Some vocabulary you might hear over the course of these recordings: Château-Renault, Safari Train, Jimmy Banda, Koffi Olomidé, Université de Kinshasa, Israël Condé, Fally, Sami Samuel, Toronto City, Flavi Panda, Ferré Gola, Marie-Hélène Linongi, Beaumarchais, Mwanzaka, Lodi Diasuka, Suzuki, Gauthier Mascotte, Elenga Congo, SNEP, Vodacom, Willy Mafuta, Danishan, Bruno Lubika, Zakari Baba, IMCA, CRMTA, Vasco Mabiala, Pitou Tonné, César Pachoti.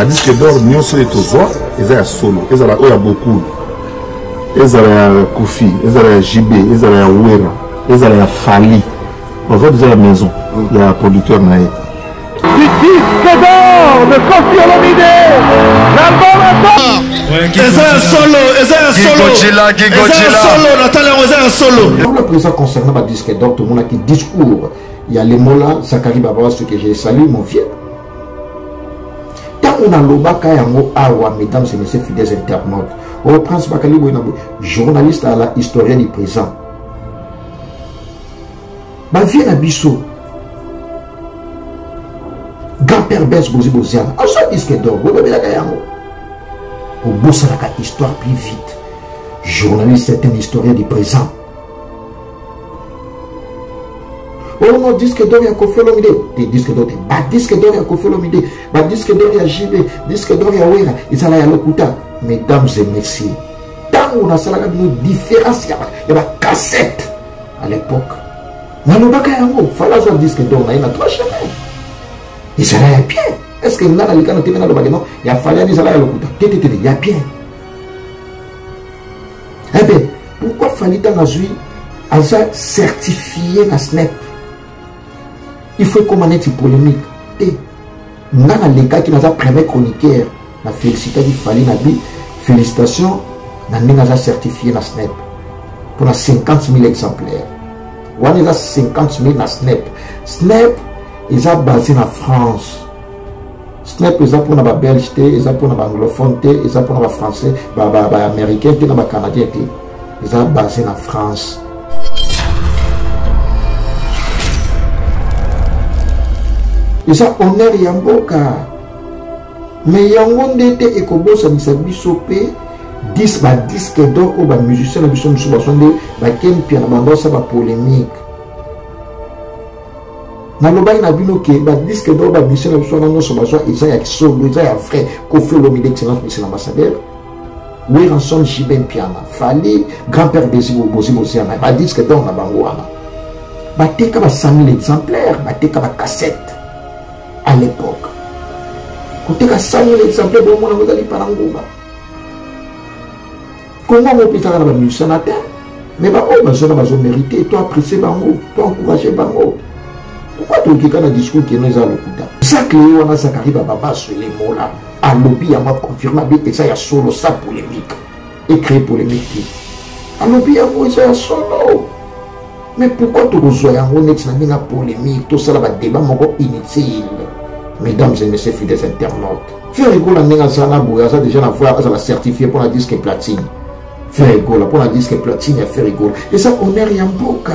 La disque d'or, nous sommes tous là, ils ont solo, ils ont beaucoup, ils ont Koffi, ils ont JB, ils ont Ouera, ils ont Fally. On va dans la maison, le producteur naïf. Du disque d'or, le Koffi Olomidé, ils ont solo, ils ont solo, ils ont solo, ils ont solo. Dans le présent concernant la disque d'or, tout le monde a qui discours. Il y a les mots là, Zakari Baba, ce que j'ai salué, mon vieux. On a l'obaka yango awa, mesdames et messieurs fidèles internautes. Au Prince Bakali, journaliste à la historienne du présent. Ma vie à Bissou. Grand-père Bess Bozi Boziana. A ce disque d'or, vous devez la gagnant. Pour bosser la histoire plus vite. Journaliste, c'est un historien du présent. On a disque d'or à Koffi Olomidé, des disques d'or, disque d'or à Koffi Olomidé, disque d'or à JB, disque d'or à Ouera, ils allaient à l'Okuta. Mesdames et messieurs, tant on a ça, une différence, il y a cassette à l'époque. Mais nous n'avons pas qu'un mot, disque d'or, il y a trois chemins. Ils allaient à pied. Est-ce que nous n'avons pas qu'un mot, il y a fallu qu'ils allaient à l'Okuta. Il y a bien. Eh bien, pourquoi Fally-Tan a certifié la SNEP? Il faut qu'on manette une polémique. Et nous avons les gars qui sont premiers chroniqueurs. La félicitations, Fally Nabi. Félicitations, nous avons certifié la SNEP. Pour la 50 000 exemplaires. Nous avons 50 000 la SNEP. SNEP, ils sont basés en France. SNEP, ils sont pour les Belges, ils sont pour les anglophones, ils sont pour les Français, les Américains, les Canadiens. Ils sont basés en France. Ils ont honneur Yamboka. Mais Yangonde était Ekobo, ça nous a mis sopé 10 par 10 que d'or ou par musicien, la mission de Soubasonde, la Kempi, la Banda, ça va polémique. Naloba Inabino, qui est par 10 que d'or, par musicien, la mission de Soubasonde, ils ont accès, ils ont frère, Koffi Olomidé, excellence, monsieur l'ambassadeur. Oui, rançon, Jibem Piana, Fally, grand-père Bézibo, Bozibo, Ziana, par 10 que d'or, la Bangouana. Baté comme 100 000 exemplaires, baté comme cassette. À l'époque, quand il y a 100 000 exemplaires, bon, on a dit Parangouba. Comment on peut faire la musique en atteint? Mais bah, oh, bah, ça va mériter, toi, apprécier Bango, toi, encourager Bango. Pourquoi tu as un discours qui est dans le Kouda? Ça, Cléo, on a Zakari Baba sur les mots-là. À l'objet, on va confirmer que ça, il y a solo, ça, polémique. Et créer polémique. À l'objet, on a solo. Mais pourquoi tu rejoins un honnête polémique, tout ça, là, débat, mon gros, inutile. Mesdames et messieurs, fidèles internautes. Ferré Gola n'a déjà la certifié pour la disque platine. Ferré Gola pour la disque platine à Ferré Gola. Et ça, on n'a rien pour ça.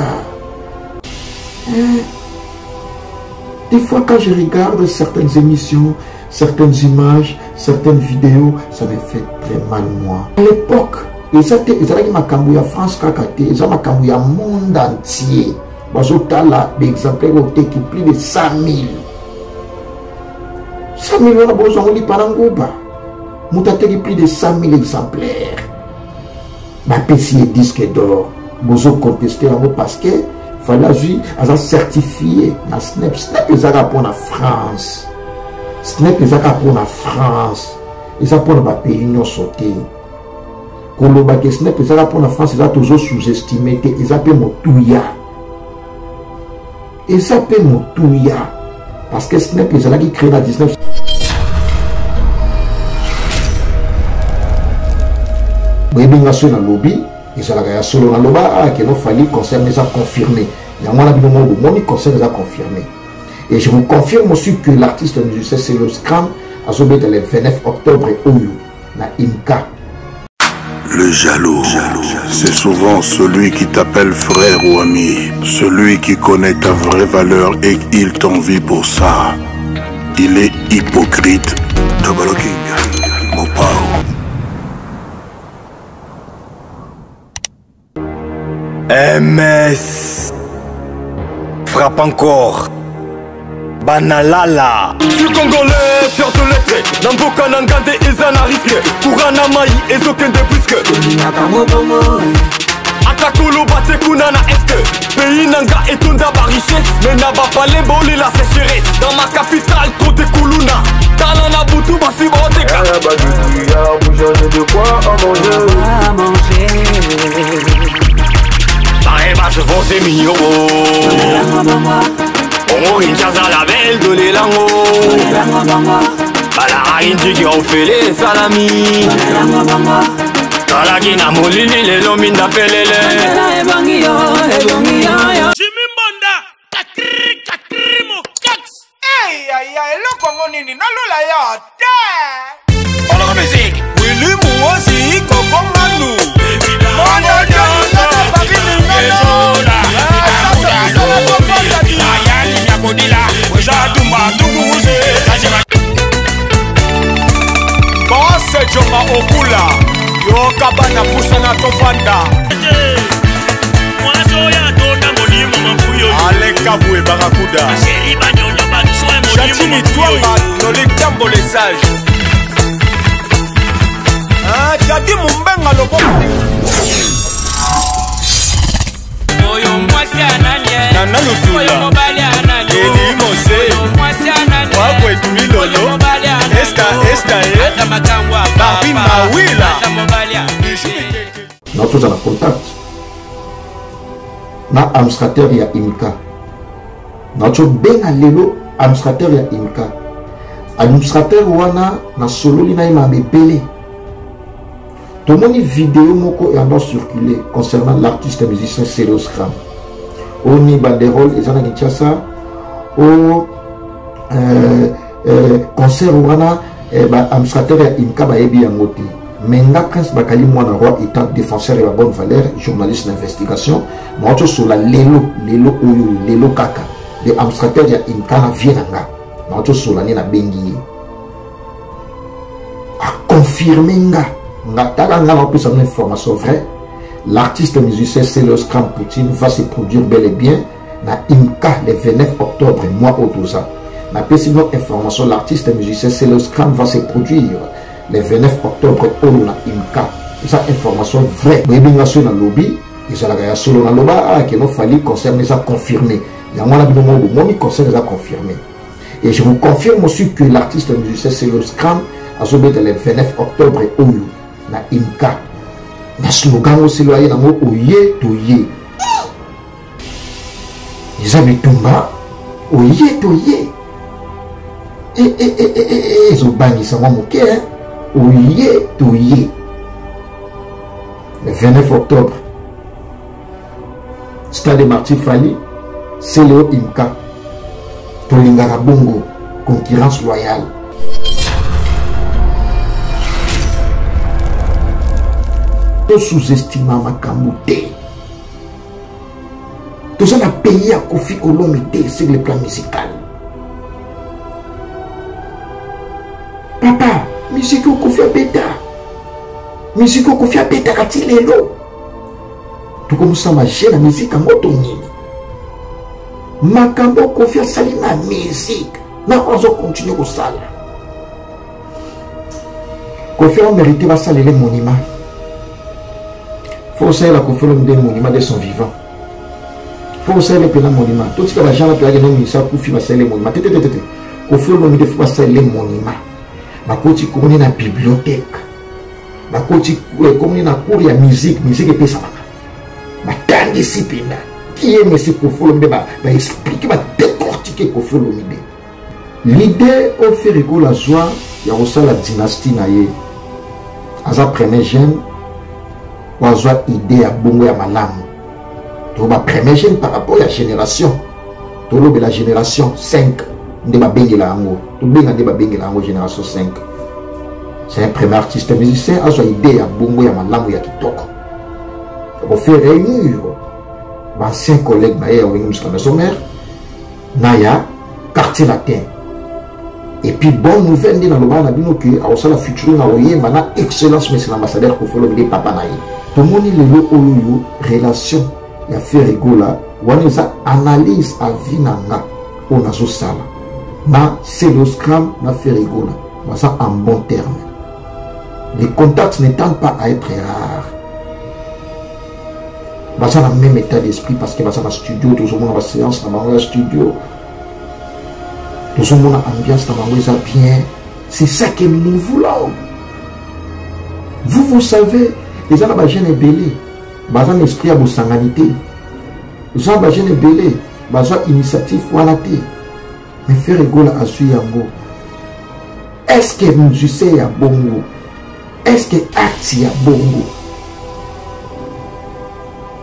Des fois, quand je regarde certaines émissions, certaines images, certaines vidéos, ça me fait très mal, moi. À l'époque, ils allaient ma cambouille à France, ils allaient ma cambouille à monde entier. Moi, je t'ai là, des exemplaires qui plus de 100 000. 100 000 euros, on dit par Angouba. Moutateri plus de 100 000 exemplaires. Ma PC est disque d'or. Bozo contesté en haut parce que Fally Azui a certifié la SNEP. SNEP est pour la France. SNEP est pour la France. Ils sont pour le pays union sauté. Quand le bac SNEP est pour la France, ils ont toujours sous-estimé. Ils appellent mon touya. Ils appellent mon touya. Parce que SNEP est là qui crée la 19. Réunion dans le lobby, ils sont là qui solo dans le lobby, qui nous fallait concerne les a confirmés. Il y a moins de monde qui concerne les a confirmés. Et je vous confirme aussi que l'artiste musicien Céléo Scram a sauvé le 29 octobre au na IMCA. Le jaloux, c'est souvent celui qui t'appelle frère ou ami, celui qui connaît ta vraie valeur et il t'envie pour ça. Il est hypocrite. Double King, mon pao. MS. Frappe encore. Banalala. Je suis congolais, fier de l'être. Namboka Nangande et Zanarisque. Kourana Maï et aucun de brusque. Atakolo Bate Kunana Est. Pays Nanga et Tunda ba richesse. Mais Naba Palé Boli la sécheresse. Dans ma capitale, Kote Kuluna. Tanana Boutou Basibo. bas du j'en ai de quoi à manger. À manger. On Kinshasa la belle de l'élango. Bala inji qui ont fait les salami. Bala qui n'a molini les lomines d'appelé. Jimmy Banda, kakri kakri mo kaks. Hey aïe aïe, le Congo nini nalola ya te. On a musique, Willy Mouazi, Coco Manou. Mon Dieu, on a pas vu le nom. Nato na contact na administrateur ya IMCA. Nato benga lelo administrateur ya IMCA. Administrateur wana na solo lina ima bebele. Tout moni vidéo moko ya non circulé concernant l'artiste et musicien Céléo Scram. Oni banderole ezana Kinshasa au concert wana ba administrateur ya IMCA ba yebi yango te. Maintenant, Prince Bakali, moi, roi, étant défenseur de la bonne valeur, journaliste d'investigation, moi, je suis sur la Lélo Oyo, Lélo Kaka, les administrateurs de l'Inkana Viranga, moi, je suis sur la Nena Bengi. A confirmé, en plus, une information vraie, l'artiste musicien Céléo Scram Poutine va se produire bel et bien dans l'Inka le 29 octobre, mois au 12 ans. La petite information, l'artiste musicien Céléo Scram va se produire le 29 octobre, on a IMCA. Ça information vraie. Réunion dans le lobby, ils ont la réaction dans le lobby, que nous Fally concerne les a confirmés. Il y a moins de monde qui concerne les a confirmés. Et je vous confirme aussi que l'artiste musicien Céléo Scram a sauvé le 29 octobre, on a IMCA. Le slogan aussi, il y a un mot, Oye, Toye. Ils ont mis tout bas, Oye, Toye. Et ils ont banni, ça m'a moqué, hein. Ouye, touye. Le 29 octobre, Stade Marti Fally, Céléo IMCA, Tolingara Bongo, concurrence loyale. Tout sous-estimé à Makamouté. Tout ça n'a payé à Koffi Olomidé sur le plan musical. Papa! Musique au Koffi Abeta. Musique au Koffi Abeta katilelo. Tout comme ça ma gêne la musique à motoni. Makambo Koffi salina musique. Na ozo continue au sala. Koffi on mérite va saler les monuments. Faut saler la Koffi on des monuments de son vivant. Faut saler les monuments. Tout ce que la gens la plague non misa Koffi va saler les monuments. Tététété. Koffi on ne faut pas saler les monuments. Ma coach commune na bibliothèque. Ma coach commune na cours ya musique, musique et ça. Ma tangi sipina. Qui aime ce Koffi Olomidé va expliquer, va décortiquer Koffi Olomidé. L'idée au Ferré Gola joie, il y a aussi la dynastie naie. Aza premier jeune, ou aza idée à bongo ya malam. To ba premier jeune par rapport à la génération. To lobe la génération 5. Ndeba bengela ango. Tout bien ndeba bengela ango génération 5. C'est un premier artiste musicien a son idée à bongo ya malamu ya kitoko. On fait réunir anciens collègues naïe à Winum jusqu'à maison mère. Naya quartier latin. Et puis bonne nouvelle dans le bana bino que a osala futur na oyé mana excellence monsieur l'ambassadeur Koffi Olomidé papa naïe. Tout moni lelo oluyo relation ya Ferré Gola waniza analyse à vinanga on a zo sala. Na Céléo Scram, na Ferré Gola. Ça en bon terme. Les contacts ne tendent pas à être rares. Ça dans le même état d'esprit parce que ça dans le studio, tout le monde a la séance, dans le studio. Tout le monde a l'ambiance, dans le monde bien. C'est ça que nous voulons. Vous savez, les gens là-bas, jeunes belés, ils ont esprit à bosanganité. Les gens là-bas, jeunes belés, ils ont initiative pour la thé. Mais Ferré Gola a su yango. Est-ce que nous sommes à Bongo? Est-ce que acte à Bongo?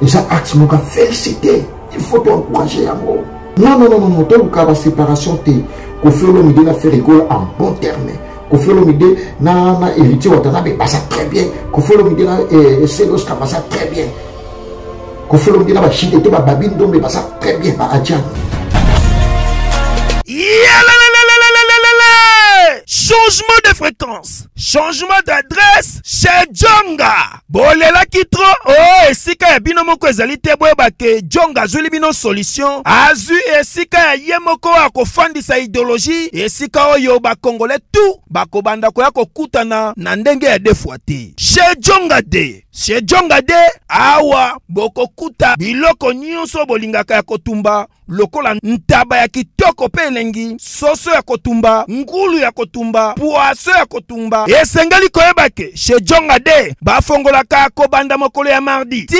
Les gens acte m'ont félicité. Il faut t'encourager yango. Non, non, non, non, non, tout cas la séparation t'es. Koffi Olomidé n'a Ferré Gola en bon terme. Koffi Olomidé n'a héritier Watanabe, ça très bien. Koffi Olomidé n'a Céléo Scram, ça très bien. Koffi Olomidé n'a Chidete, Babine Dombe, ça très bien, à Adjan. Changement de fréquence, changement d'adresse chez Djonga. Bolela kitro, oh esika ya bino moko ezali te boyeba ke Djonga azuli bino solution. Azu esika ya ye moko akofandisa idéologie, esika oyo ba Congolais tout bakobanda koya kokutana na ndenge ya defwa te. Chez Djonga de, chez Djonga de awa bokokuta biloko nyonso bolingaka ya kotumba. Lokola ntaba ya kitoko pe elengi, soso ya kotumba, ngulu ya kotumba, poaso ya kotumba. Esengali koyebake chez Djonga de bafongolaka kobanda mokolo ya mardi ti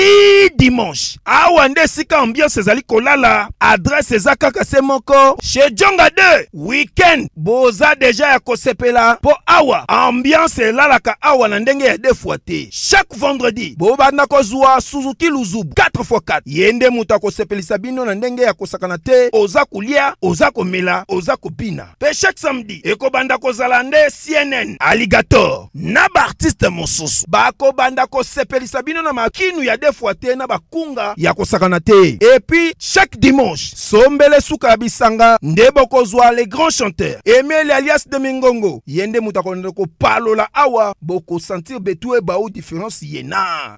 dimanche. Awa nde sika ambiance ezali kolala, adresse ezakaka se moko chez Djonga de weekend boza deja ya kosepela po awa ambiance elalaka awa na ndenge ya defwa te. Chaque vendredi bobanda kozwa Suzuki Luzubu 4x4 yende muta kosepelisa bino na ndenge ya kosaka kanate oza kulia, oza komela, oza kopina. Pe chaque samedi ekobanda kozala nde CNN Alligator na ba artiste mosusu bakobanda kosepelisa bino na makinu ya defwa te na bakunga ya kosaka kanate. Et puis chaque dimanche sombele suka bisanga nde bokozwa les grands chanteurs Emeline alias de Mingongo yende mutakonde ko palola awa boko sentir betu e bao différence yena.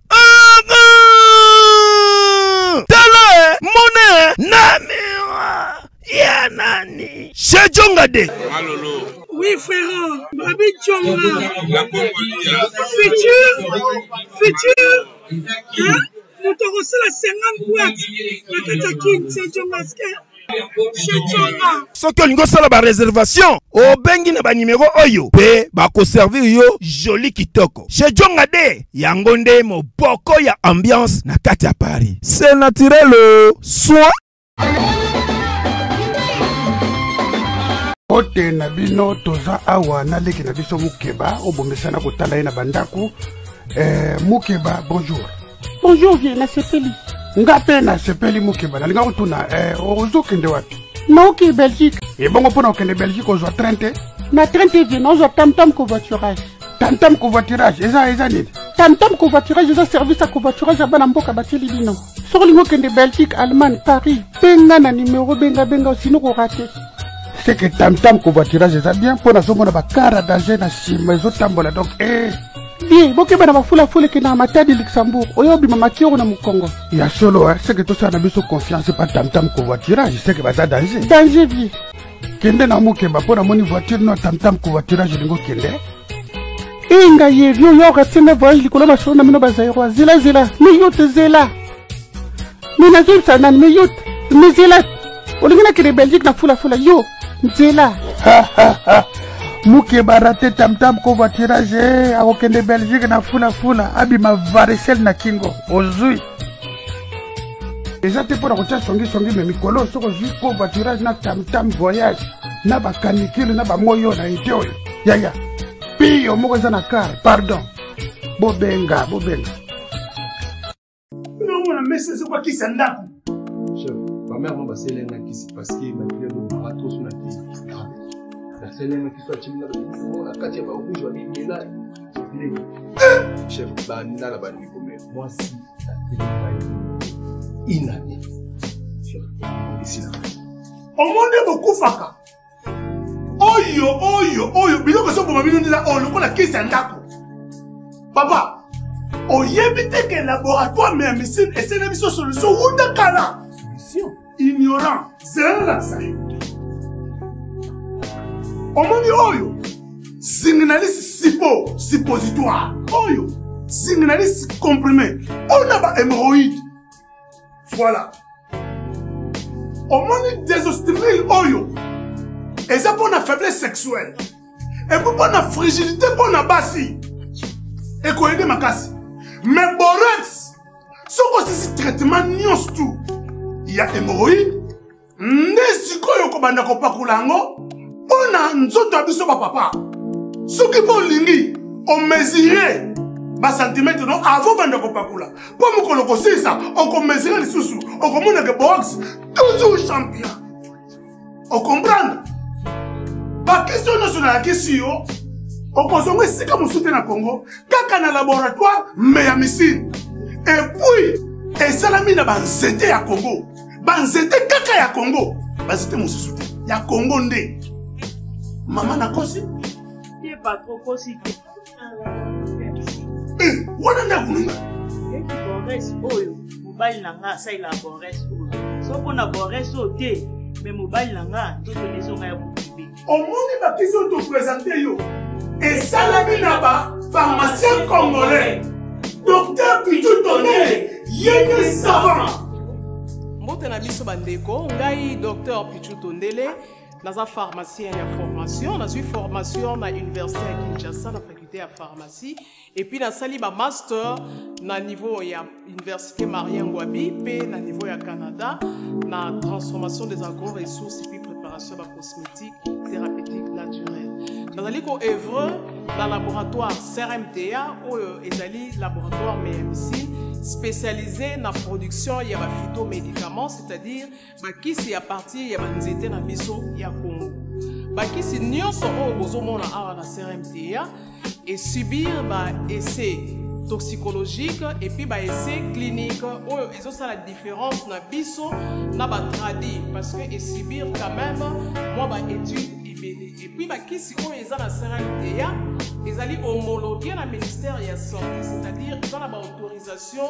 Tala mone namira ya nani chez Djonga de. Malolo. Oui frère, Babi Djonga. La Congolia. Futur. Hein? Nous t'aurons la 50 boîtes. Le Katakin, c'est Djonga Mascotte. Soki olingo sala ba réservation obengi na ba numéro oyo pe ba ko servir yo joli kitoko chez Djonga de yango nde moboko ya ambiance na kati ya Paris c'est naturel soin ote na bino toza awa na leki na biso mukeba obomesana ko tala na bandako mukeba bonjour bonjour viens na sepeli Ngape na sepeli mukeba na linga kutuna ozo kende wapi? Na oke Belgique. E bongo pona okende Belgique ozo 30. Na 30 vien ozo tam-tam covoiturage. Tam-tam covoiturage eza nini? Tam-tam covoiturage eza service ya covoiturage ya bana mboka bateli bino. Soko lingo okende Belgique, Allemagne, Paris, benga na numéro benga osino ko rate. C'est que tam-tam covoiturage eza bien pona somona ba kara danger na sima ezo tambola donc bien, boke bana bafula fule ke na matadi Luxembourg. Oyobi mama tioro na Mukongo. Ya solo, c'est que tout ça na biso confiance pas tam-tam covoiturage, c'est que baza danger. Danger vie. Kende na mukeba pona moni voiture no tam-tam covoiturage lingo kende. Inga ye vio yo retina voyage likolo na shona mino bazairo zila zila. Mi yote zela. Mi na zilsa na mi yote. Mi zela. Olingina ke de Belgique na fula fula yo. Zela. Ha. Mukeba raté tam-tam covoiturage akokende Belgique na fula abima varicelle na kingo ozui eza te pona kotia songi me mikolo soko zwi covoiturage na tam-tam voyage na bakanikile na bamoyo na ete oyo yaya piyo moko eza na kar pardon bobenga non on a message sur quoi qui s'en date ma mère m'a passé l'un qui s'est passé ma fille nous m'a trop sur la tête. C'est les qui sont timide la carte va rouge va bien là. Chef Banina la banni comme moi si ça fait pas inane. Chef ici là. Au monde beaucoup faka. Oyo biloko so boma bino ndila o lokola kisa ndako. Papa, oyebite que laboratoire mais médecine et c'est la mission solution ou dakala. Solution ignorant. C'est là ça. Omoni oyo signalise sipo suppositoire oyo signalise comprimé on a ba hémorroïde voilà omoni désostérile oyo et ça pour la faiblesse sexuelle et pour la fragilité pour la basi et qu'on aide ma casse. Mais borax, ce que c'est traitement n'yons tout. Il y a hémorroïde, n'esiko yoko banda kopakulango, on a nzoto abiso ba papa. Ce qui pour lingi, on mesurait bas centimètres non avant banda kopakula. Pour me colocoser ça, on mesurait les sous-sous, on commande que borax toujours champion. On comprend? La question nationale, la question, on consomme si comme soutien au Congo, quand on a laboratoire, mais à Missine. Et puis, et Salamina banzete à Congo. Banzete kaka ya Congo. Banzete mon soutien. Ya Congo ndé. Maman a consi? Il n'est pas trop consi. Eh, on a un goulou. Et qui borresse, oh, vous baillez l'anga, ça il a borresse. Sauf qu'on a borresse au thé, mais vous baillez l'anga, tout le maison a borresse. Au monde, il va te présenter. Et Salami Naba, pharmacien congolais, docteur Pitou Tonné, Yéné Savant. Je suis docteur Pitou Tonné, pharmacien de formation. Je suis formation à l'université de Kinshasa, la faculté de pharmacie. Et puis, je suis master à l'université Marien-Ngouabi, à niveau du Canada, dans la transformation des agro-ressources et puis préparation de la cosmétique thérapeutique naturelle. Nous allons œuvrer dans le laboratoire CRMTA ou le laboratoire M.E.M.C spécialisé dans la production de phytomédicaments, c'est-à-dire qui sont à partir de nzete na biso ya Congo. Qui sont au à la CRMTA et subir des essais toxicologiques et puis des essais cliniques. Ils ont ça la différence na biso na ba tradi parce que subir quand même moi ba étude. Et puis, qui si on est dans la CRMTA, ils allaient homologuer le ministère de la Santé, c'est-à-dire dans la autorisation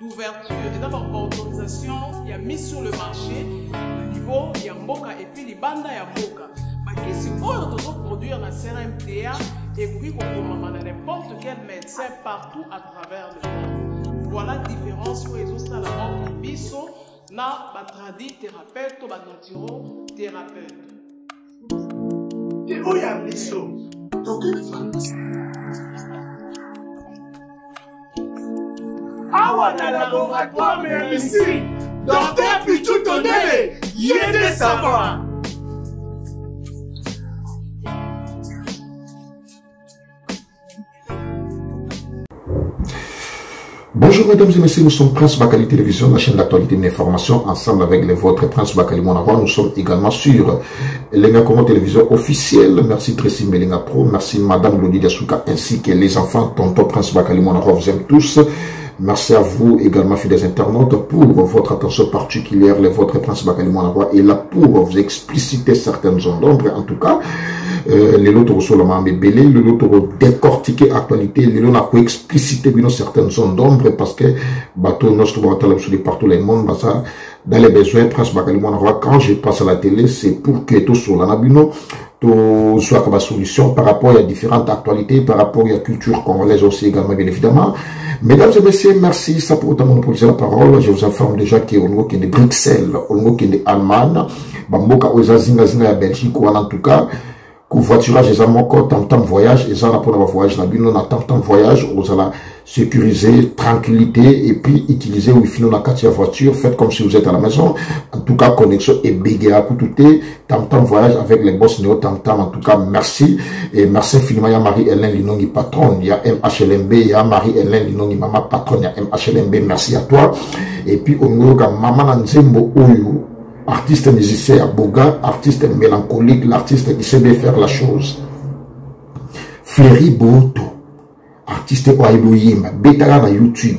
d'ouverture, dans la autorisation, il y a mis sur le marché le niveau il y a Mboka et puis les bandes il y a Mboka. Qui si on doit produire la CRMTA et puis on a n'importe quel médecin partout à travers le monde. Voilà la différence où ils ont la banque de biso, na batradi thérapeute ou batnatiro thérapeute. Où y a des choses. Donc, le laboratoire, mais ici, docteur Pichou Tonné, Yéné Savant. Bonjour mesdames et messieurs, nous sommes Prince Bakali Télévision, la chaîne d'actualité et d'information, ensemble avec les vôtres Prince Bakali Monavoie. Nous sommes également sur Elenga Congo Télévision officielle. Merci Tracy Melinga Pro, merci Madame Lodi Diasuka ainsi que les enfants, tonton Prince Bakali Monavoie, vous aime tous. Merci à vous également, fidèles internautes, pour votre attention particulière. Le vôtre Prince Bakali Monavoie est là pour vous expliciter certaines zones d'ombre, en tout cas. Les lots sont seulement bébélés, les lots sont décortiqués actualité, les lots ont explicité certaines zones d'ombre parce que bateau notre bateau est partout dans le monde, dans les besoins, Prince Bakali Monavoie, quand je passe à la télé, c'est pour que tout soit là, tout soit comme solution par rapport à différentes actualités, par rapport à la culture congolaise aussi également, bien évidemment. Mesdames et messieurs, merci, ça pour autant monopoliser la parole. Je vous informe déjà qu'il y a de Bruxelles, de Allemagne, Bamboka, Ozazinga, Zinga, Belgique, ou en tout cas, covoiturage et amoko tam voyage et ça pour le voyage la bino na tam voyage on va sécuriser tranquillité et puis utiliser wifi dans la quartier voiture faites comme si vous êtes à la maison en tout cas connexion et bégaya pour tout tam voyage avec les boss néo tam en tout cas merci et merci infiniment à Marie-Hélène Linongi patronne il y a MHLMB il y a Marie-Hélène Linongi maman patronne il y a MHLMB merci à toi et puis on a maman Nzembo Oyo artiste musicien à Boga, artiste mélancolique, l'artiste qui sait bien faire la chose. Fléri Boto, artiste quoi Elohim, Betara na YouTube.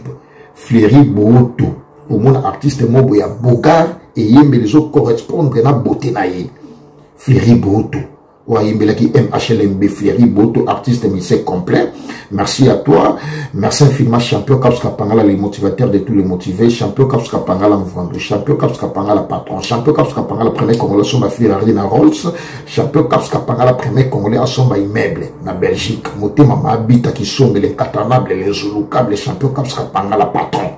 Fléri Boto, au moins artiste mobo ya Boga et yembe les autres correspondent na beauté na ye. Fléri Boto, wa yembe la ki MHLMB Fléri Boto, artiste musicien complet. Merci à toi, merci infiniment Champion Kaps Kapangala, les motivateurs de tous les motivés, Champion Kaps Kapangala, Mvandou, Champion Kaps Kapangala, patron, Champion Kaps Kapangala, premier Congolais, Somba Ferrari na Rolls, Champion Kaps Kapangala, premier Congolais, Somba Immeuble, na Belgique, Moté Mama Habita, qui sont les Katanables, les Zouloukables, Champion Kaps Kapangala, patron.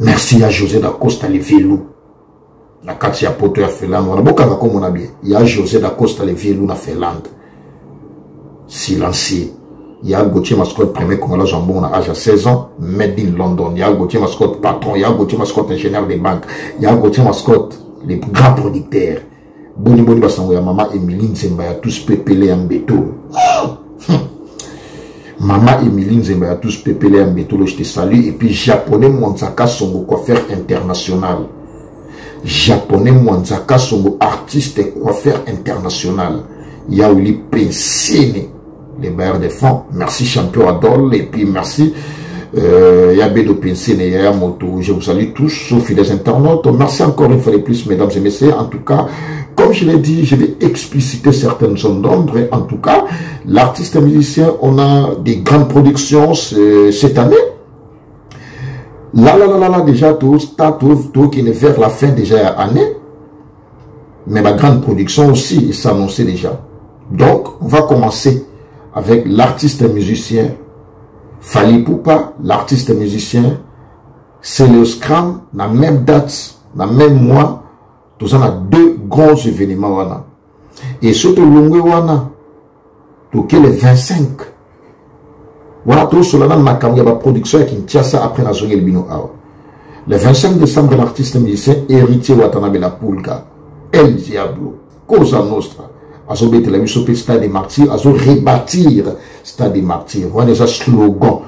Merci à José da Costa, les Vélou, la Katia Poto, à Finlande, on a beaucoup à comme on a bien, il y a José da Costa, les Vélou, na Finlande. Silencieux. il y a Gauthier Mascotte, premier Congolais jambon, on a âge à 16 ans, made in London. Il y a Gauthier Mascotte, patron. Il y a Gauthier Mascotte, ingénieur des banques. Il y a Gauthier Mascotte, les grands producteurs. Boni boni basango ya maman Emeline Zembayatous pépélé en béton. Maman Emeline Zembayatous pépélé en béton, je te salue. Et puis japonais Mwanzaka Songo, coiffeur international. Japonais Mwanzaka Songo, artiste et coiffeur international. Il y a Willy Pincene, les bailleurs de fonds. Merci champion Adol. Et puis merci Yabedo Pincene et Yamoto. Je vous salue tous, sauf les internautes. Merci encore une fois de plus, mesdames et messieurs. En tout cas, comme je l'ai dit, je vais expliciter certaines zones d'ombre. En tout cas, l'artiste musicien, on a des grandes productions cette année. Là, déjà, tout qui est vers la fin déjà année. Mais la grande production aussi s'annonçait déjà. Donc, on va commencer avec l'artiste musicien Fally Poupa, l'artiste musicien Céléo Scram, la même date, la même mois, tous on a deux grands événements wana. Et surtout l'ongwe wana, tout le 25. Voilà tout cela dans ma production à Kinshasa après la journée bino awa. Le 25 décembre, l'artiste musicien héritier Watanabe la Poulka. El Diablo, Cosa Nostra, azo betela miso pe stade des martyrs, azo rebâtir stade des martyrs. Voilà déjà slogan.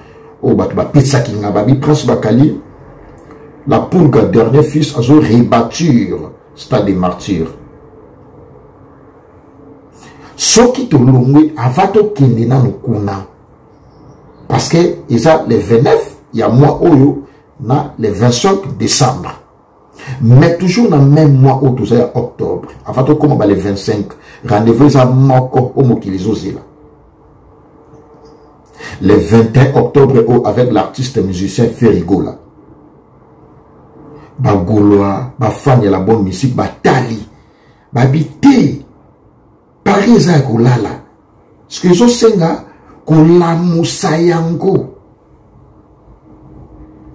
Oh bat ba pizza kinga babi Prince Bakali, la Poulga dernier fils azo rebâtir stade des martyrs. Ce qui te l'ongwe avato kinena no kuna. Parce que ils a le 29, il y a mois oyo na le 25 décembre. Mais toujours dans le même mois, au tout ça, octobre, avant de commencer les 25, rendez-vous à Moko, au Mokilizozila. Le 21 octobre, avec l'artiste musicien Ferré Gola. Ba Goloa, ba fan ya la bonne musique, ba Tali, ba Bité, Paris à Golala. Ce que je sais, Kola Moussayango.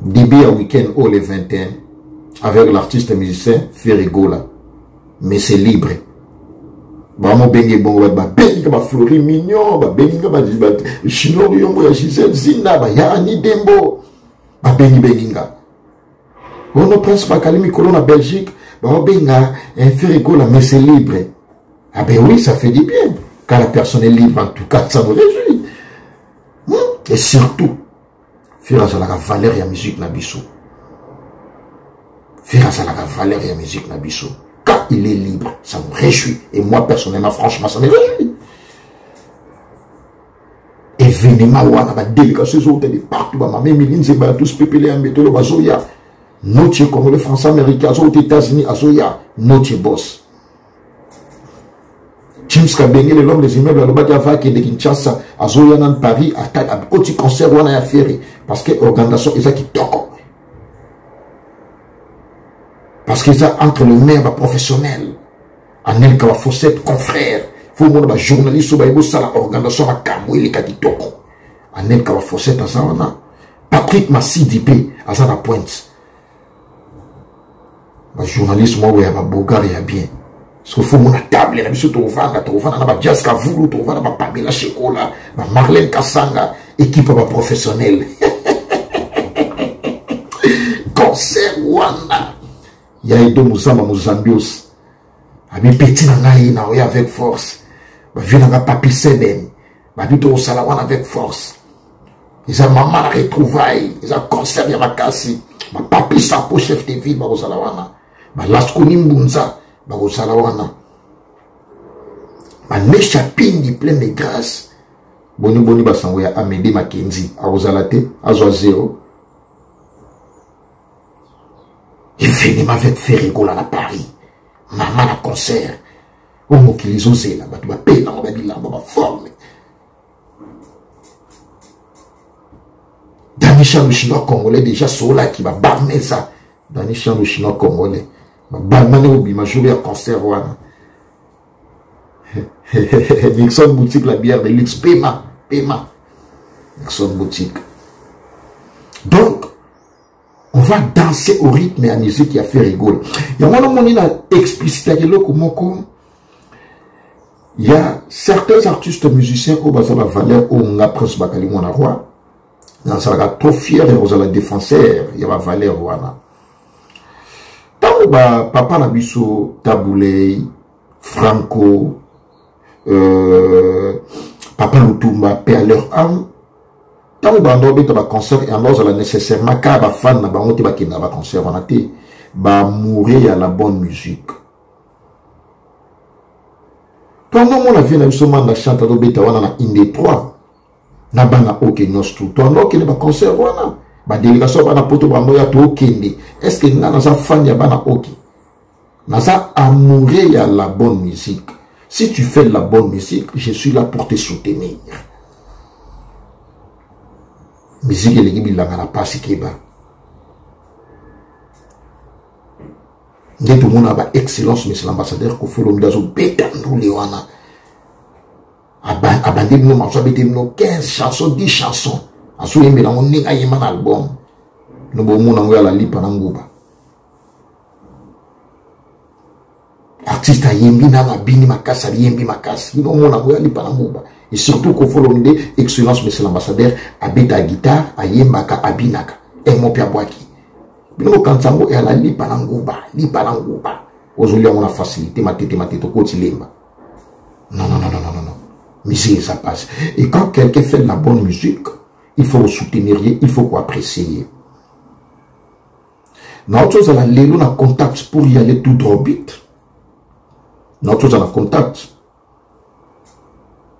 Début à week-end, au le 21. Avec l'artiste musicien Ferré Gola. Mais c'est libre. Vraiment, bengue bon, bengue ba Flori Mignon, bengue ba Chino Riongo, ya Giselle Zina, ba Yani Dembo, ba bengue benginga. On a Prince Bakali Mikolo na Belgique, ba benga un Ferré Gola, mais c'est libre. Ah ben oui, ça fait du bien. Quand la personne est libre, en tout cas, ça nous réjouit. Et surtout, Ferré Gola, la valeur et la musique Nabiso. Ferré Gola, la valeur et la musique Nabiso. Quand il est libre, ça me réjouit. Et moi, personnellement, franchement, ça me réjouit. Événement, on a des délégations, on a des partout, on a même Emeline Zembayatous, pépélé, on a des bazoya. Nous, tu es comme les Français américains, aux États-Unis, azoya. Nous, tu es boss. James Kabengé, l'homme des immeubles, le Badava, qui est de Kinshasa, azoya, dans Paris, à Thaï, à Côte, concert, on a affairé. Parce que l'organisation, c'est ça qui toque. Parce qu'ils ont entre le maire professionnel, en elle qu'à Fossette, confrère, faut que les journalistes soient la organisation à Kamoué, les Kaditoko, en elle qu'à Fossette, à Zana, Patrick Massi Dipé, à Zana Pointe. Les journalistes, moi, ouais, à Bogar et à bien. Parce qu'il faut que la table, les messieurs, Tovana, la Jaska Voulou, Tovana, la Pamela Chekola, la Marlène Kassanga, équipe professionnelle. Concert Wanda. Il y a Edo Moussamba Mouzambios. Ami petit nangaï na oya avec force. Ba vie nanga papi Seden. Ba bito salawana avec force. Ils ont maman la retrouvaille. Ils ont conservé ma kasi. Ma papi sapo chef de ville ba salawana. Ba laskoni mbunza ba salawana. Ma nechapine di pleine de grâce. Boni ba sangoya Amédée Mackenzie. A Ozalate, a Zoazéo. Événement avec Ferré Gola à Paris. Maman à concert. On m'a dit qu'ils ont osé là-bas. Tu vas payer là-bas. Tu vas former. Danishan le chinois congolais déjà sur là qui va barmer ça. Danishan le chinois congolais. Barmané au bima jouer à concert. Nixon boutique la bière de luxe. Paiement. Paiement. Nixon boutique. Donc, on va danser au rythme et à la musique qui a fait rigoler. Il y a un moment où on a explicité que Il y a certains artistes musiciens au Bazaba Valère, au Prince Bakali, mon roi. Ils sont trop fiers et aux défenseurs. Il y a Valère, Wana. Tant que Papa Nabiso, Tabouley, Franco, Papa Loutoumba, Père leur âme, tant que Bandobe, tu as un concert et en l'autre, nécessairement, car les fans n'ont pas été en concert, on a été mourir à la bonne musique. Pendant mon avion, nous sommes en chante de bêta, on a une des trois. N'a pas n'a aucun nostru. Pendant qu'il est en concert, on a ma délégation, on a poto, on a tout aucun. Est-ce que nous avons un fan, il y a un aucun? Nous avons amouré à la bonne musique. Si tu fais de la bonne musique, je suis là pour te soutenir. Musique, elle est qui m'a pas si qui va. Dès tout le monde a excellence, monsieur l'ambassadeur, Koffi Olomidé a bétandou lewana. Abandonné, nous avons bété 15 chansons, 10 chansons. A souillé, mais là, on n'est pas un album. Nous avons eu la lippe en Angouba. Artiste a yembi na bini makasa, yembi makasa. Nous avons eu la lippe en Angouba. Et surtout, Koffi Olomidé, excellence, monsieur l'ambassadeur, a bété la guitare, a yembaka, a binaka. Et mon père Boaki. Nous, quand ça est à la lipa l'angouba. Aujourd'hui, on a facilité, ma tête, au côté l'imba. Non. Musique, ça passe. Et quand quelqu'un fait de la bonne musique, il faut le soutenir, il faut apprécier. Notre chose, on a le contact pour y aller tout droit vite. Notre chose, on a contact.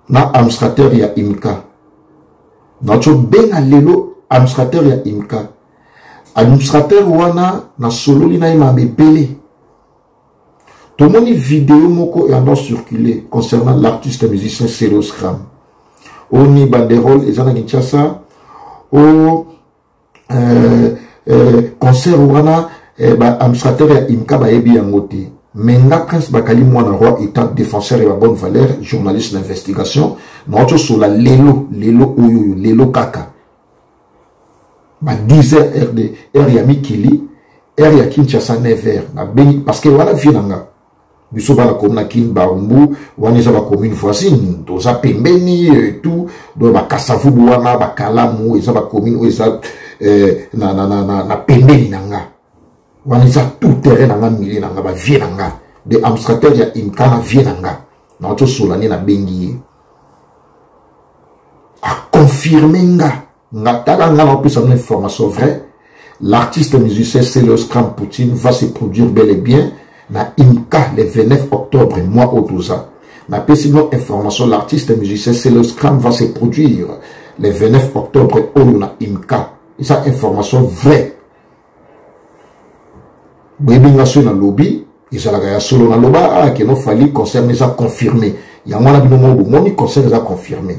Notre administrateur, il y a Imka. Notre chose, ben à l'élo, administrateur, il y a Imka. Administrateur wana na solo li na ima mebele. Tout le monde vidéo moko et en circulé concernant l'artiste musicien Céléo Scram. Au ni banderole et zana Kinshasa au concert wana ba administrateur ya Imka ba yebi yangote. Menga Prince Bakali mwana roi étant défenseur et la bonne valeur journaliste d'investigation na autre sur la lelo kaka. Ma 10 heures RD, R Mikili, R Kinshasa 9h. Parce que voilà, Finanga. Nous sommes la commune Kin Barumbu, la commune voisine, nous avons Pembeni et tout, nous avons Kassavouana, Bakalamu, nous avons la commune où ils ont Pembeni Nanga. Nous avons tout terrain dans la milieu, nous avons Vienanga. De Amstrater, il y a Imkana Vienanga. Nous avons Solani na Bengi. A confirmer Nga. En plus en information vraie, l'artiste musicien Céléo Scram Poutine va se produire bel et bien na Imka le 29 octobre, mois au 12 ans. Na pécinon information, l'artiste musicien Céléo Scram va se produire le 29 octobre au na Imka. Et ça, information vraie. Bébé sur dans le lobby, il y a solo dans le lobby, qui nous fallait concerne ça confirmé. Il y a moins de moments où concerne ça confirmé.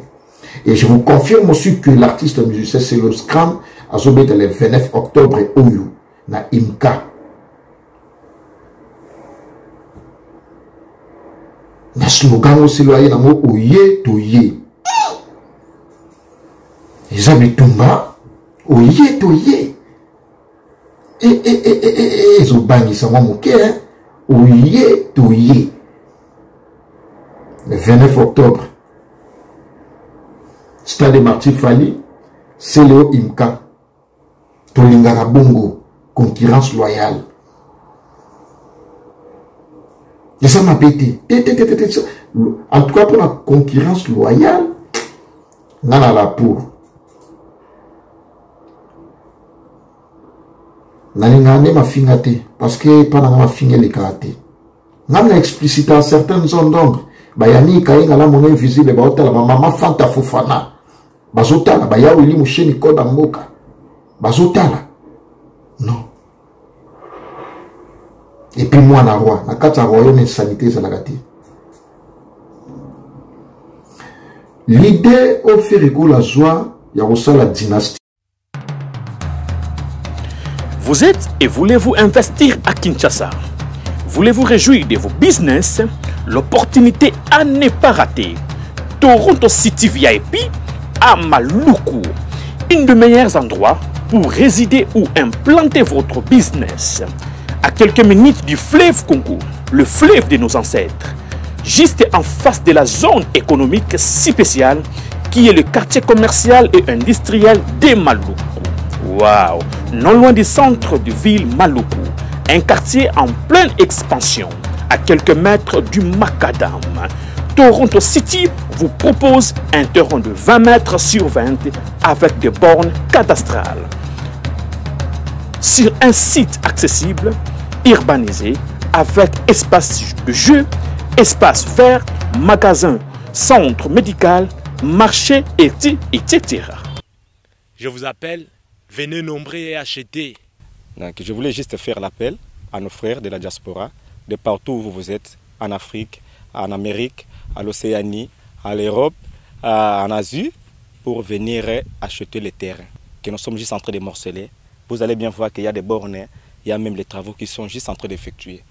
Et je vous confirme aussi que l'artiste musicien Céléo Scram a zobé le 29 octobre au You, na Imka. Na slogan aussi loyer na mo Oye Toye. Ils ont mis Tumba, Oye Toye. Et ils ont bangi ça va moquer, hein? Oye Toye. Le 29 octobre. Stade Marti Fally, Céléo Imka, Tolingara Bongo, concurrence loyale. Et ça m'a pété. En tout cas, pour la concurrence loyale, on a la pour. On a ma finalité, parce que pendant ma finalité, les karaté. On a explicité à certaines zones d'ombre. Bayani, quand il a la monnaie invisible, maman Fanta Fofana. Bazotala, baya wili mouché ni koda moka. Bazotala. Non. Et puis moi, na roi, na kata royaume et sanité, zalagati. L'idée au Ferré Gola joie, ya rosa la dynastie. Vous êtes et voulez-vous investir à Kinshasa? Voulez-vous réjouir de vos business? L'opportunité à ne pas rater. Toronto City VIP à Maluku, une des meilleurs endroits pour résider ou implanter votre business. À quelques minutes du fleuve Congo, le fleuve de nos ancêtres, juste en face de la zone économique spéciale qui est le quartier commercial et industriel de Maluku. Waouh! Non loin du centre de ville Maluku, un quartier en pleine expansion, à quelques mètres du Macadam. Toronto City vous propose un terrain de 20 mètres sur 20 avec des bornes cadastrales. Sur un site accessible, urbanisé, avec espace de jeu, espace vert, magasin, centre médical, marché, etc. Je vous appelle, venez nombreux et acheter. Donc, je voulais juste faire l'appel à nos frères de la diaspora, de partout où vous êtes, en Afrique, en Amérique, à l'Océanie, à l'Europe, en Asie, pour venir acheter les terres que nous sommes juste en train de morceler. Vous allez bien voir qu'il y a des bornes, il y a même les travaux qui sont juste en train d'effectuer.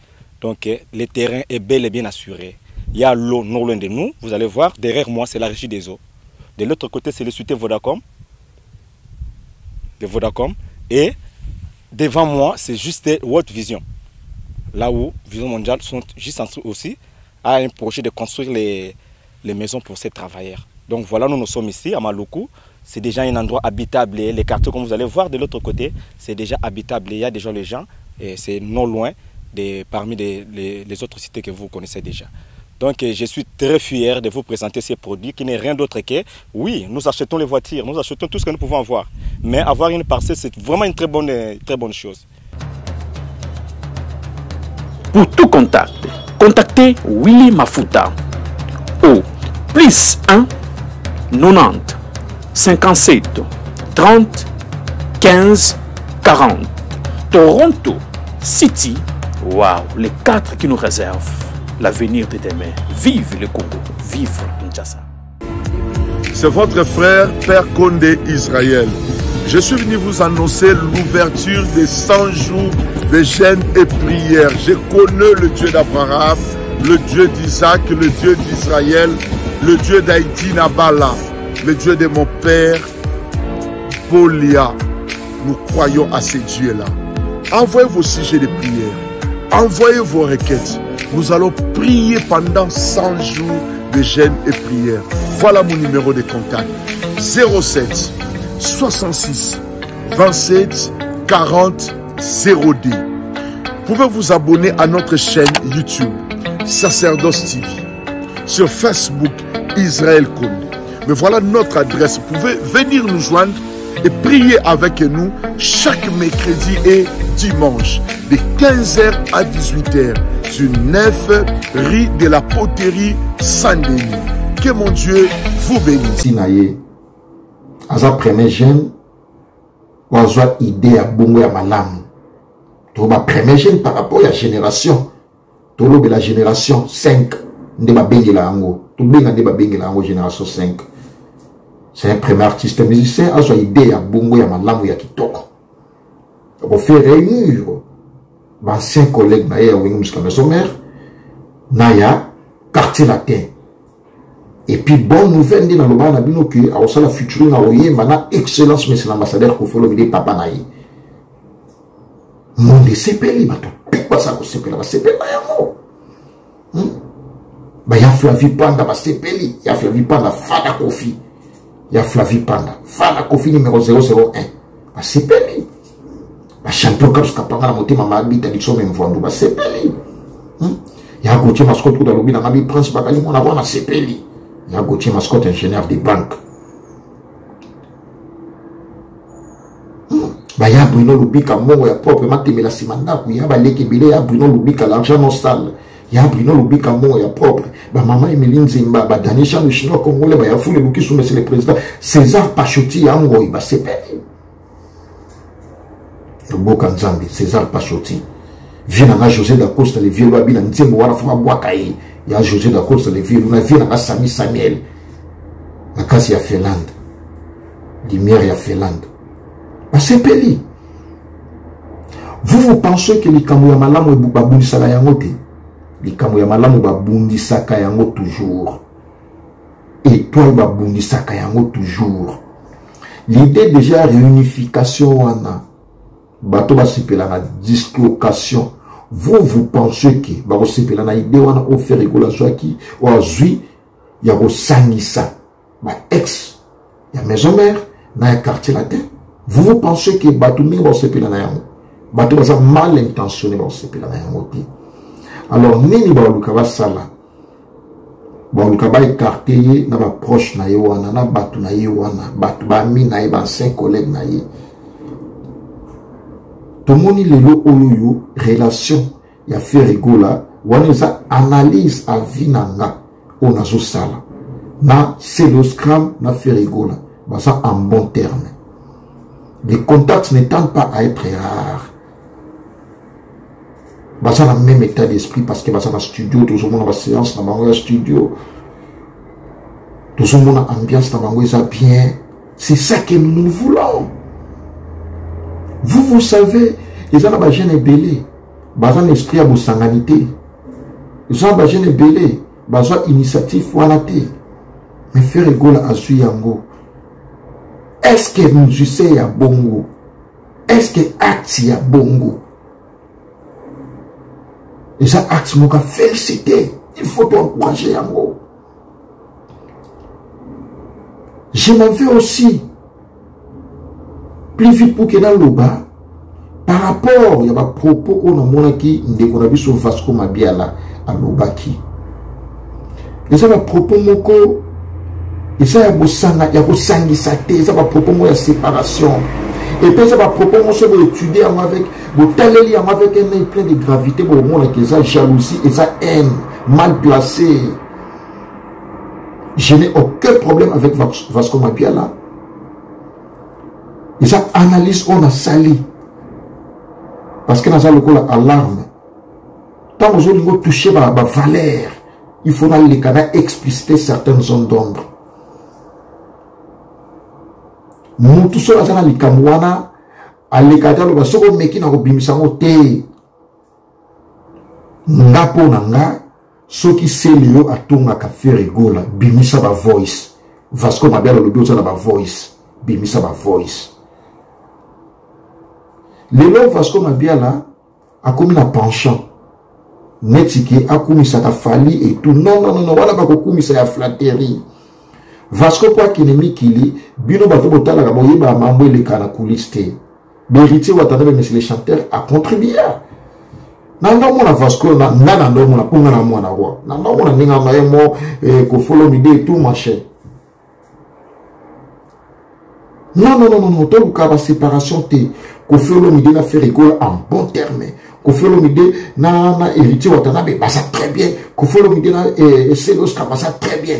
Donc le terrain est bel et bien assuré. Il y a l'eau non loin de nous, vous allez voir, derrière moi c'est la régie des eaux. De l'autre côté c'est le site Vodacom, de Vodacom, et devant moi c'est juste World Vision. Là où Vision Mondiale sont juste en dessous aussi, à un projet de construire les maisons pour ces travailleurs. Donc voilà, nous sommes ici à Maluku. C'est déjà un endroit habitable. Et les quartiers, comme vous allez voir de l'autre côté, c'est déjà habitable. Il y a déjà les gens et c'est non loin parmi les autres cités que vous connaissez déjà. Donc je suis très fier de vous présenter ces produits qui n'est rien d'autre que, oui, nous achetons les voitures, nous achetons tout ce que nous pouvons avoir. Mais avoir une parcelle, c'est vraiment une très bonne chose. Pour tout contact, contactez Willy Mafuta au +1 90 57 30 15 40. Toronto City, waouh, les quatre qui nous réservent l'avenir de demain. Vive le Congo, vive Kinshasa. C'est votre frère Père Condé Israël. Je suis venu vous annoncer l'ouverture des 100 jours de jeûne et prière. Je connais le Dieu d'Abraham, le Dieu d'Isaac, le Dieu d'Israël, le Dieu d'Haïti, Nabala, le Dieu de mon père, Bolia. Nous croyons à ces dieux-là. Envoyez vos sujets de prière, envoyez vos requêtes. Nous allons prier pendant 100 jours de jeûne et prière. Voilà mon numéro de contact. 07 66 27 40 0D. Vous pouvez vous abonner à notre chaîne YouTube, Sacerdoce TV, sur Facebook, Israël Condé. Mais voilà notre adresse. Vous pouvez venir nous joindre et prier avec nous chaque mercredi et dimanche, de 15h à 18h, sur 9 rue de la Poterie Saint-Denis. Que mon Dieu vous bénisse. Aza premier jeune, wazwa idée à bongo ya malamu. Toba premier jeune par rapport à la génération. Tolobe la génération 5. Ndeba bengi la ango. Tobenga ndeba bengi la ango génération 5. C'est un premier artiste musicien. Azwa idée à bongo ya malamu ya kitoko. On fait réunir. Anciens collègues na ya wengum skame somer. Na ya quartier latin. Et puis, bonne nouvelle, dit dans le bas, nous avons que, à Osala Future, nous avons excellence, mais c'est l'ambassadeur Koffi Olomidé, papa naï. Monde CPL, pourquoi ça, CPL, CPL, il y a Flavi Panda, CPL, il y a Flavi Panda, Fada Koffi. Il y a Flavi Panda, Fada Koffi numéro 001. CPL. Champion Kaps Kapangala, monté, maman habite, à l'Ixo, même Vando, CPL. Il y a Gauthier Mascotte, dans le bas, Prince Bakali, on a vu un CPL. Il y a Gauthier Mascotte, ingénieur des banques. Il y a Bruno Lubika, il y a proprement la Simanda, il y a Bruno Lubika, l'argent non sale. Il y a Bruno Lubika, il y a propre. Maman Emeline Zembayatous, Danisha, le chinois congolais, il y a Fou le Louki, monsieur le président. César Pachoti, il y a Ngoy, c'est pénible. Le beau Kanzambi, César Pachoti. Viens à José da Costa, les vieux Loabi, la Nzembo, la Fuma Boakaï. Il y a José da Costa, les vieux, on a vu la Sami Samuel. La case, il y a Finlande. Lumière, il y a Finlande. C'est péli. Vous pensez que les Kamouya Malamou et Boubabouni Sakayangote? Les Kamouya Malamou et Babouni Sakayangote toujours. Et toi, Babouni Sakayangote toujours. L'idée déjà réunification, on a. Bateau, c'est la dislocation. vous vous pensez que bah aussi que l'on a idée on a offert égola soit qui aujourd'hui il y a Rosanissa ma ex il y a maison mère dans un quartier latin vous vous pensez que bah tout mieux on sait que l'on a bah tout ça mal intentionné on sait que l'on a monté alors nini bah on va sala bah on va écarter na ma proche na yewana na batu na yewana batu ba mi na yeban 5 collègues na ye moni lelo oloyo relation ya Ferré Gola waneza analyse a vinanga on a zo sala na Céléo Scram na Ferré Gola ça en bon terme les contacts ne tendent pas à être rares ça dans le même état d'esprit parce que ça dans studio tout le monde dans séance dans mon studio tout le monde ambiance dans mon ça bien c'est ça que nous voulons. Vous, vous savez, les gens n'ont jeune et belé. Ils ont esprit à vos sanganités. Ils ont jeune et belé. Ils ont initiative pour la thé. Mais Ferré Gola a su yango. Est-ce que nous sommes à Bongo? Est-ce que acte à Bongo? Et ça, acte, nous avons félicité. Il faut encourager yango. Je m'en vais aussi. Plus vite pour que dans le bas, par rapport, il y a des propos qu'on a qui ont vu sur Vasco Mabiala à l'Obaki. Et ça, les propos, et ça, il y a sanguisité, et ça, les propos, il y a séparation. Et puis, ça, les propos, on se veut étudier avec, vous talez avec un nez plein de gravité pour le monde, et ça, jalousie, et ça, haine, mal placée. Je n'ai aucun problème avec Vasco Mabiala. Ils ont analyse on a sali parce que dans ça le coup l'alarme tant aux autres touchés par la valeur il faut les canaux expliciter certaines zones d'ombre nous tous ceux là les camouana à l'écart le basso au meki n'a pas sango te nga po nga ceux qui s'élèvent à tonga Ferré Gola bimisa ba voice Vasco Mabiala le biosa ba voice bimisa ba voice. Les lois Vasco Mabiala a commis la penchant. Netiki a commis sa Fally et tout. Non, non, non, non, voilà pas commis sa flatterie. Vasco quoi qui n'aime qu'il est, bino bateau botal à la boye, bah mambo et les canacouliste. Béritier ou attendez, mais les chanteurs a contribué. Nan non, mon Vasco, nan non, mon apongana mon roi. Nan non, mon aninga maemo, Koffi Olomidé et tout, machin. Non, non, non, non, non, tout le cas de séparation, t'es. Koffi Olomidé n'a fait rigole en bon terme. Koffi Olomidé n'a hérité Watanabe, ça très bien. Koffi Olomidé n'a Céléo Scram, ça très bien.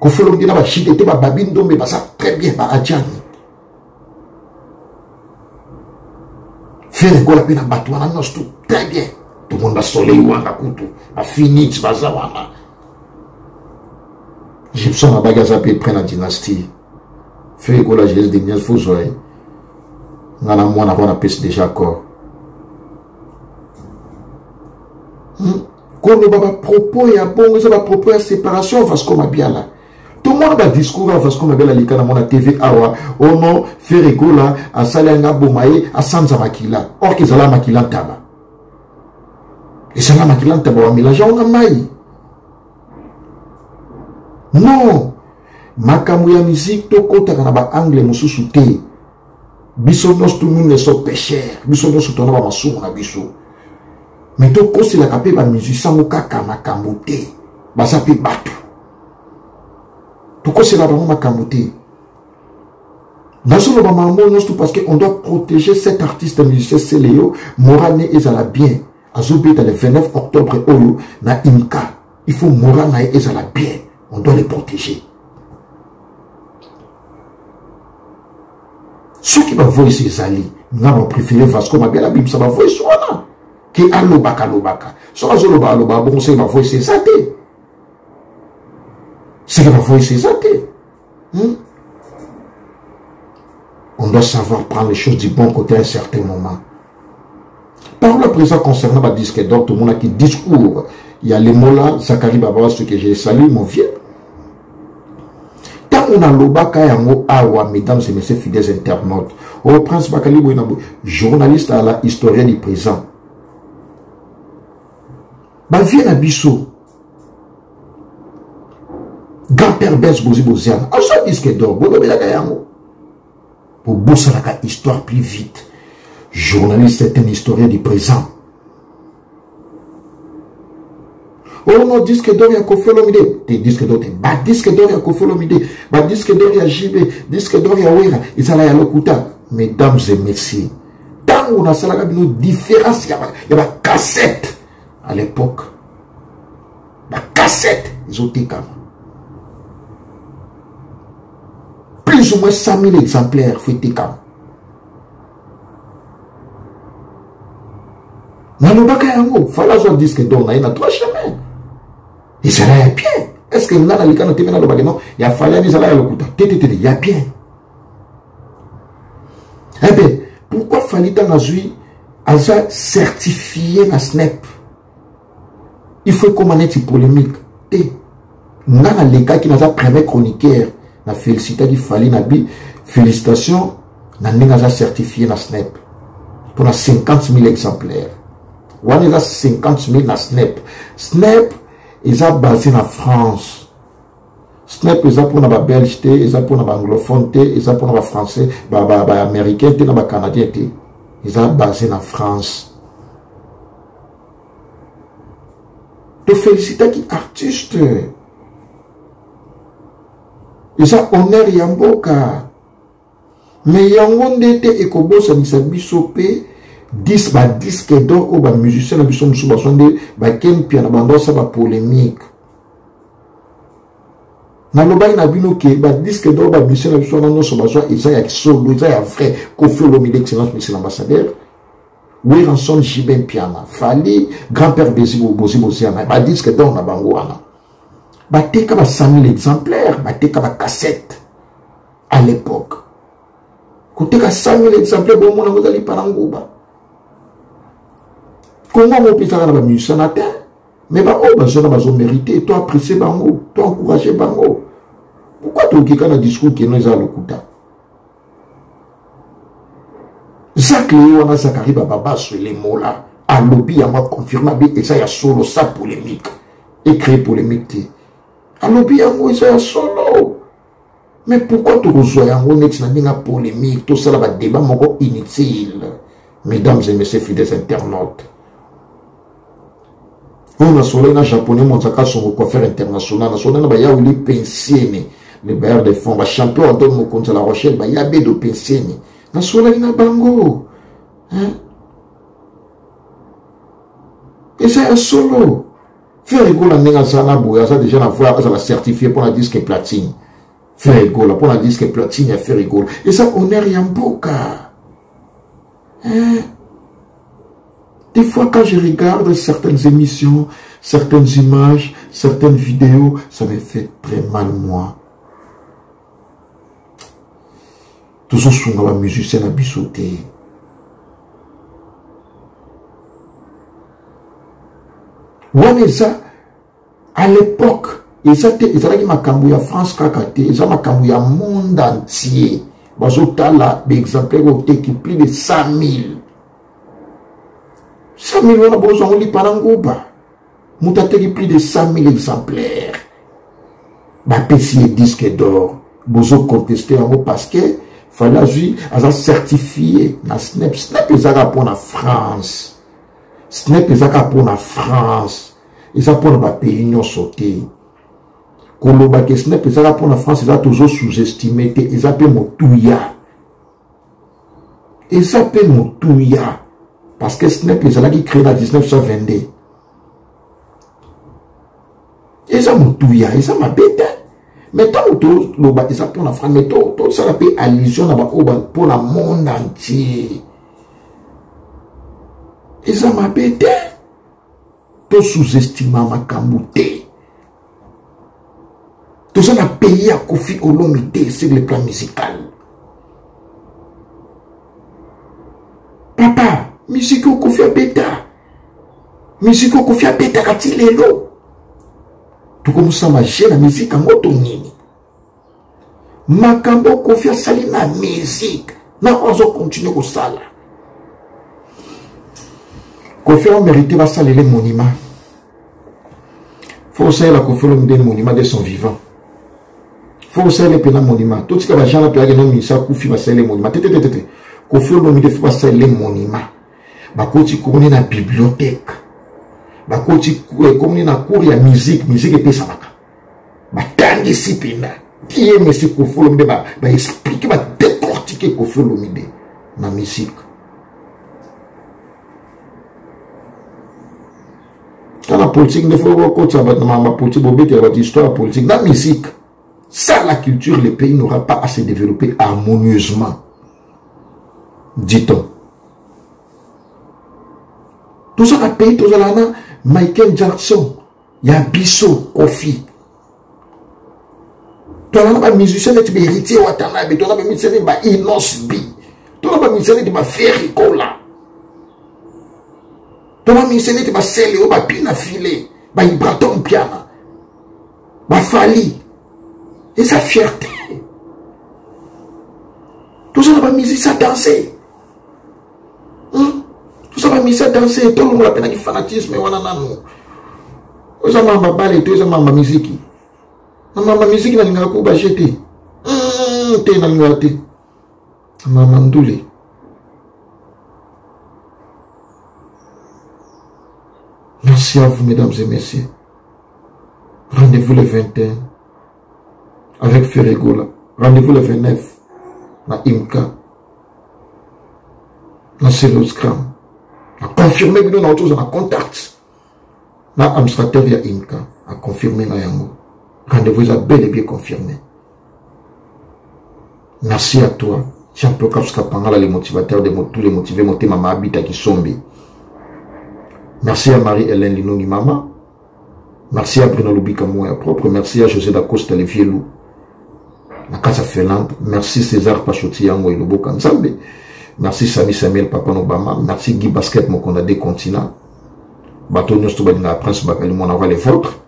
Koffi Olomidé n'a Chidete, Babindo, mais ça très bien, Adjani. Ferré Gola, bien, Batouana, non, tout très bien. Tout le monde a soleil, Wanga, Koutou, a fini, Tbazawana. Gibson a bagaza, puis prend la dynastie. Ferré Gola, je laisse des miens, faut jouer. On a moins d'avoir la peste déjà corps. Quand on va propos et à bon, on va propos à séparation Vasco Mabiala. Tout le monde a discours à Vasco Mabiala les canaux à TV Awa. Oh non, Ferré Gola à Salanga Bomaye à Sanza Makila. Or qu'ils allaient Makila Taba. Et ça la Makila Taba on mélange on a maille. Non, Makamouya musique tout côté qu'on a anglais musu souté. Bissonos tout le monde est pécheur. Bissonos tout le monde est ma biso. Mais tout le monde a la musique, ça peut battre. Tout le monde a camoté. Dans ce moment, parce qu'on doit protéger cet artiste musicien Céléo, Morane et Zala bien. Azoubé dans le 29 octobre, na Imka. Il faut Morane et Zala bien. On doit les protéger. Ceux qui vont voir ces alliés, nous avons préféré Vasco Mabiala, Bim, ça va voir ce qu'on qui a l'obaka, l'obaka. Soit l'obaka, bon, c'est va voir ces athées. C'est va voir ces athées. On doit savoir prendre les choses du bon côté à un certain moment. Parole à présent concernant ma disque d'or, tout le monde a qui discours. Il y a les mots là, Zakari Baba, ce que j'ai salué, mon vieux. On a l'obaka yango awa, mesdames et messieurs fidèles internautes. Au Prince Bakali, journaliste à la historienne du présent. Bavie na biso. Grand-père Bess Bozi Boziana. A ça disque d'or. Bodo Belaka Yango. Pour bosser la histoire plus vite. Journaliste est un historien du présent. Oh non, disque d'or ya Koffi Olomidé. T'es disque d'or, t'es bas disque d'or ya Koffi Olomidé. Bas disque d'or ya JB. Disque d'or ya Wera. Et ça la ya Lokuta. Mesdames et messieurs. Tant qu'on a ça la différence, il y a une cassette à l'époque. La cassette, ils ont été comme plus ou moins 100 000 exemplaires, il faut être comme. Mais le bac à un fallait avoir un disque d'or, il y a trois chemins. Et ça là, il y a bien. Est-ce que nous avons le cas de TV dans le bac? Non, il y a fallu aller à l'autre. Il y a bien. Eh bien, pourquoi Fally Tangazui a certifié la SNEP? Il faut qu'on manette cette polémique. Et, dans les cas qui n'a premier chroniqueur, la félicité Fally Nabi, félicitations, n'a certifié la SNEP. Pour 50 000 exemplaires. Ou on a 50 000 la SNEP. SNEP, ils ont basé en France. SNEP, ils ont pour la belge, ils ont pour l'anglophone, ils ont pour la français, américain, ils ont pour canadien, ils ont basé en France. De féliciter qui artiste. Ils ont honneur Yamboka. Mais Yangon était et Kobo, ça n'y s'habille sopé. 10 par 10 qui d'or ou par musicien, ils sont sous basondé, par Kempi, en abandon, ça va polémique. Dans le bail, il y a disque d'or, il y a mission, il y a solo, il y a vrai, Koffi Olomidé, excellence, monsieur l'ambassadeur. Oui, Ranson, Jibin Piana, Fally, grand-père Bézi, Bozi, Boziana, il y a disque d'or, il y a Bangoana. Il y a 100 000 exemplaires, il y a cassette, à l'époque. Quand il y a 100 000 exemplaires, bon, on a dit, Parangouba. Comment on peut faire un musicien à terre? Mais bah, oh, bah, je mérité, toi, apprécier Bango, toi, encourager Bango. Pourquoi tu as un discours qui nous a le coup d'un? Zach Léoana Zakari Bababa sur les mots-là, à lobby, à moi, confirmable, et ça, il y a solo, ça, polémique. Et créer polémique, à lobby, à moi, ça, il y a solo. Mais pourquoi tu reçois un next n'a polémique, tout ça, là, va débat, mon inutile. Mesdames et messieurs, fidèles internautes. On a soleil na japonais Mwanzaka son coiffeur international national ba Yabedo Pincene le bailleur de fonds ba champion Antoine contre la Rochelle ba Yabedo Pincene na soleil na bango hein et c'est un solo Ferré Gola n'enga sana boya ça déjà la fois ça la certifié pour la disque platine Ferré Gola pour la disque platine à Ferré Gola et ça honneur Yamboka hein. Des fois, quand je regarde certaines émissions, certaines images, certaines vidéos, ça me fait très mal, moi. Tous ceux qui sont musiciens à bisauter. Ouais, mais ça, à l'époque, ils étaient ma cambouille France Kakate, ils ont ma cambouille monde entier. Bah, j'autais là, des exemplaires au qui plus de 100 000. 100 000 euros, besoin de l'Ipanangouba. Moutateri plus de 100 000 exemplaires. Ma PC est disque d'or. Bozo contesté en haut parce que Fally a certifié la SNEP. SNEP est pour la France. SNEP est pour la France. Ils ont pour le pays union sauté. Kolobake SNEP est pour la France. Ils ont toujours sous-estimé. Ils appellent mon touya. Ils appellent mon touya. Parce que SNEP, ils ont créé la 1922. Ils ont tout, ils ont ma bête. Mais tant que ils ont pour la France, mais tout ça a fait allusion pour le monde entier. Ils ont ma bête. Tout sous-estimé ma camouté. Tout ça a payé à Koffi Olomidé sur le plan musical. Papa. Musique au Koffi Beta. Musique au Koffi Beta quand il est l'eau. Tout comme ça, ma la musique en automne. Ma cambo Koffi sali ma musique. Non, on continue au sala. Koffi a mérité la salle et les monuments. faut aussi la Koffi Olomidé monument de son vivant. Faut aussi les pénal monument. Tout ce que les gens ont payé, non, mais ça, Koffi va sceller les monuments. Tététété. Koffi Olomidé faut passer les monuments. Bah, quand tu connais la bibliothèque, bah, quand tu connais la cour, il y a musique, musique et puis ça va. Bah, tant que si pénal. Qui est monsieur Koffi Olomidé, bah, expliquer, bah, décortiquer Koffi Olomidé dans la musique. Dans la politique, il faut que tu aies la politique, l'histoire politique, la musique. Sans la culture, le pays n'aura pas à se développer harmonieusement. Dit-on. Tout ça, le pays, tout ça, Michael Jackson, Yabiso, Koffi. Tout ça, les musiciens, les héritiers, les musiciens, les Inosbi. Tout ça, les musiciens, les Ferré Gola. Tout le monde est en train de se faire, Fally. Et sa fierté. Tout ça, la musique, ça danser. Tout ça, la musique, ça danser. Tout le monde a peine du fanatisme. Tout ça, ma balle, tout ça, ma musique. Ma musique, je vais acheter. Merci à vous, mesdames et messieurs. Rendez-vous le 21 avec Ferré Gola. Rendez-vous le 29 à M.E.M.C. Dans Céléo Scram. A confirmé que nous avons tous en contact. Dans l'administrateur, il y a M.E.M.C. A confirmé dans Yango. Rendez-vous à bel et bien confirmé. Merci à toi. Champion Kaps Kapangala, le motivateur de tous les motivés, mon thème, maman habite à Kisombi. Merci à Marie-Hélène Linongi Mama. Merci à Bruno Lubika Mouya Propre. Merci à José da Costa le vieux loup. La Casa Félande. Merci César Pachoti Yango et Lobo Kanzambe. Merci Sami Samuel Papa Nobama. Merci Guy Basket Mokona des continents. Bateau Nyos Tobadina Prince Bakali Monava les vôtres.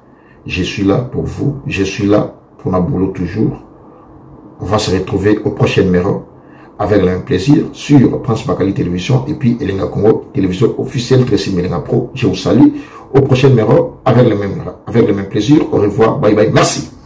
Je suis là pour vous. Je suis là pour ma boulot toujours. On va se retrouver au prochain numéro. Avec un plaisir sur Prince Bakali Télévision et puis Elenga Congo Télévision officielle Tracy Elenga Pro. Je vous salue au prochain numéro avec le même plaisir. Au revoir, bye bye, merci.